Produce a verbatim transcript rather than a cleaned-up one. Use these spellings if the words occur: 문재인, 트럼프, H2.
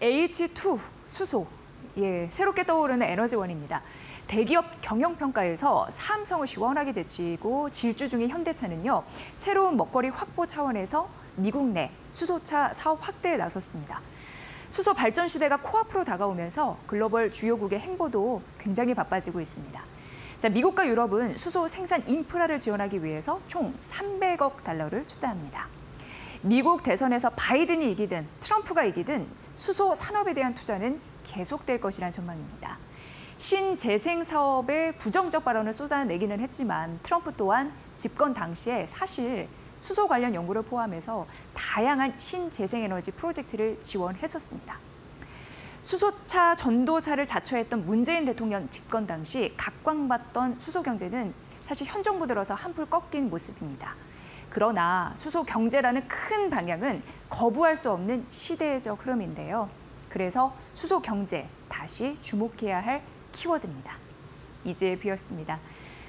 에이치 투 수소, 예, 새롭게 떠오르는 에너지원입니다. 대기업 경영평가에서 삼성을 시원하게 제치고 질주 중인 현대차는요, 새로운 먹거리 확보 차원에서 미국 내 수소차 사업 확대에 나섰습니다. 수소 발전 시대가 코앞으로 다가오면서 글로벌 주요국의 행보도 굉장히 바빠지고 있습니다. 자, 미국과 유럽은 수소 생산 인프라를 지원하기 위해서 총 삼백억 달러를 투자합니다. 미국 대선에서 바이든이 이기든 트럼프가 이기든 수소 산업에 대한 투자는 계속될 것이란 전망입니다. 신재생 사업에 부정적 발언을 쏟아내기는 했지만 트럼프 또한 집권 당시에 사실 수소 관련 연구를 포함해서 다양한 신재생 에너지 프로젝트를 지원했었습니다. 수소차 전도사를 자처했던 문재인 대통령 집권 당시 각광받던 수소 경제는 사실 현 정부 들어서 한풀 꺾인 모습입니다. 그러나 수소 경제라는 큰 방향은 거부할 수 없는 시대적 흐름인데요. 그래서 수소 경제 다시 주목해야 할 키워드입니다. 이제 비었습니다.